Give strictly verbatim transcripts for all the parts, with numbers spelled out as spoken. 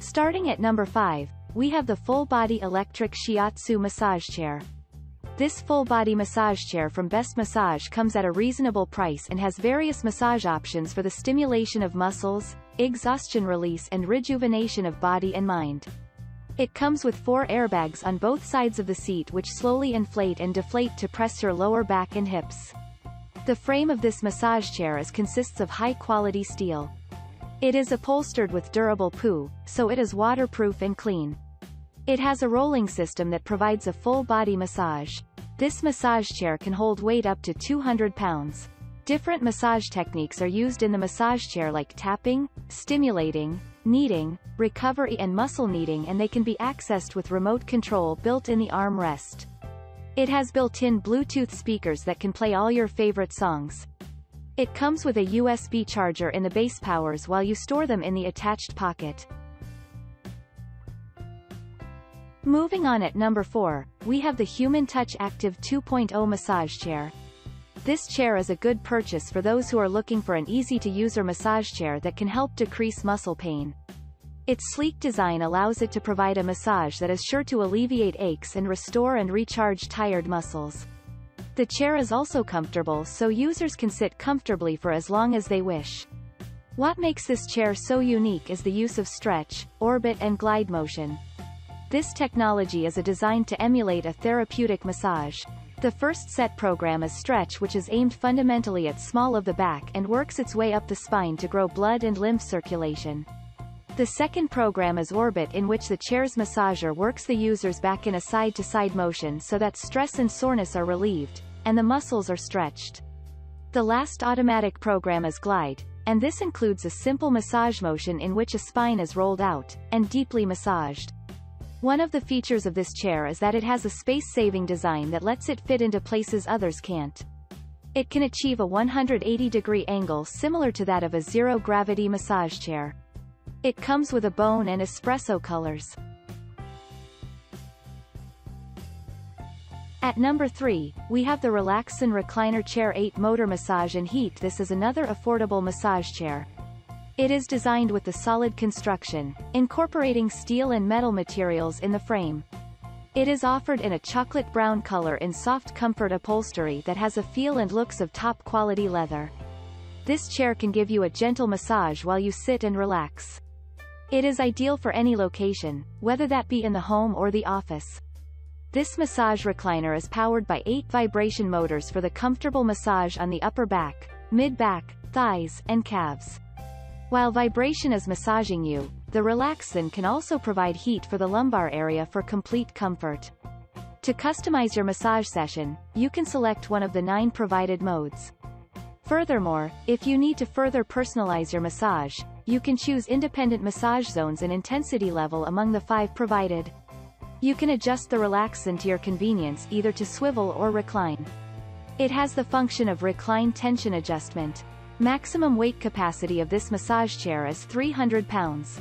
Starting at number five, we have the full-body electric Shiatsu massage chair. This full-body massage chair from Best Massage comes at a reasonable price and has various massage options for the stimulation of muscles, exhaustion release and rejuvenation of body and mind. It comes with four airbags on both sides of the seat which slowly inflate and deflate to press your lower back and hips. The frame of this massage chair is consists of high-quality steel. It is upholstered with durable poo, so it is waterproof and clean. It has a rolling system that provides a full-body massage. This massage chair can hold weight up to two hundred pounds. Different massage techniques are used in the massage chair like tapping, stimulating, kneading, recovery and muscle kneading, and they can be accessed with remote control built in the armrest. It has built-in Bluetooth speakers that can play all your favorite songs. It comes with a U S B charger in the base powers while you store them in the attached pocket. Moving on at number four, we have the Human Touch Active two point oh massage chair. This chair is a good purchase for those who are looking for an easy-to-use massage chair that can help decrease muscle pain. Its sleek design allows it to provide a massage that is sure to alleviate aches and restore and recharge tired muscles. The chair is also comfortable, so users can sit comfortably for as long as they wish. What makes this chair so unique is the use of stretch, orbit and glide motion. This technology is designed to emulate a therapeutic massage. The first set program is stretch, which is aimed fundamentally at small of the back and works its way up the spine to grow blood and lymph circulation. The second program is orbit, in which the chair's massager works the user's back in a side-to-side motion so that stress and soreness are relieved, and the muscles are stretched. The last automatic program is glide, and this includes a simple massage motion in which a spine is rolled out, and deeply massaged. One of the features of this chair is that it has a space-saving design that lets it fit into places others can't. It can achieve a one hundred eighty degree angle similar to that of a zero-gravity massage chair. It comes with a bone and espresso colors. At number three, we have the Relaxzen Recliner Chair eight Motor Massage and Heat. This is another affordable massage chair. It is designed with a solid construction, incorporating steel and metal materials in the frame. It is offered in a chocolate brown color in soft comfort upholstery that has a feel and looks of top-quality leather. This chair can give you a gentle massage while you sit and relax. It is ideal for any location, whether that be in the home or the office. This massage recliner is powered by eight vibration motors for the comfortable massage on the upper back, mid-back, thighs, and calves. While vibration is massaging you, the Relaxzen can also provide heat for the lumbar area for complete comfort. To customize your massage session, you can select one of the nine provided modes. Furthermore, if you need to further personalize your massage, you can choose independent massage zones and intensity level among the five provided. You can adjust the Relaxzen to your convenience, either to swivel or recline. It has the function of recline tension adjustment. Maximum weight capacity of this massage chair is three hundred pounds.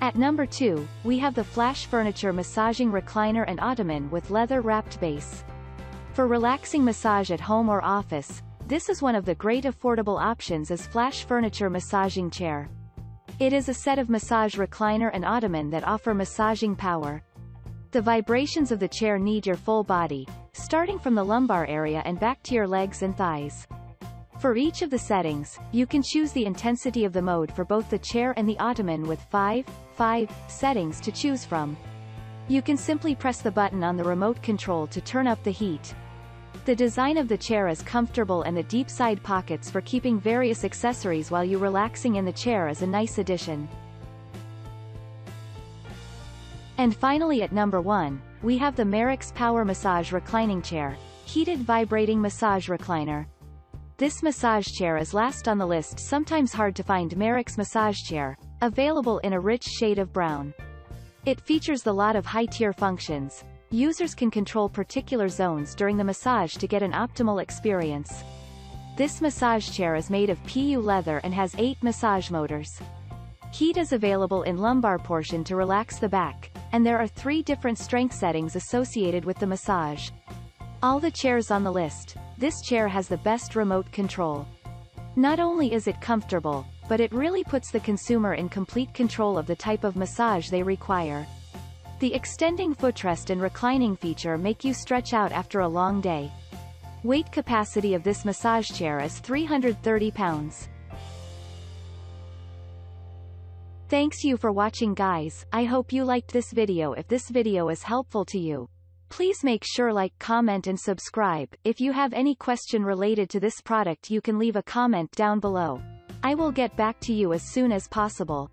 At number two, we have the Flash Furniture Massaging Recliner and Ottoman with leather-wrapped base. For relaxing massage at home or office, this is one of the great affordable options as Flash Furniture Massaging Chair. It is a set of massage recliner and ottoman that offer massaging power. The vibrations of the chair knead your full body, starting from the lumbar area and back to your legs and thighs. For each of the settings, you can choose the intensity of the mode for both the chair and the ottoman with five, five settings to choose from. You can simply press the button on the remote control to turn up the heat. The design of the chair is comfortable, and the deep side pockets for keeping various accessories while you relaxing in the chair is a nice addition. And finally at number one, we have the Merax Power Massage Reclining Chair, Heated Vibrating Massage Recliner. This massage chair is last on the list. Sometimes hard to find Merax massage chair, available in a rich shade of brown. It features a lot of high-tier functions. Users can control particular zones during the massage to get an optimal experience. This massage chair is made of P U leather and has eight massage motors. Heat is available in lumbar portion to relax the back, and there are three different strength settings associated with the massage. All the chairs on the list, this chair has the best remote control. Not only is it comfortable, but it really puts the consumer in complete control of the type of massage they require. The extending footrest and reclining feature make you stretch out after a long day. Weight capacity of this massage chair is three hundred thirty pounds. Thanks you for watching guys, I hope you liked this video. If this video is helpful to you, please make sure like, comment and subscribe. If you have any question related to this product you can leave a comment down below. I will get back to you as soon as possible.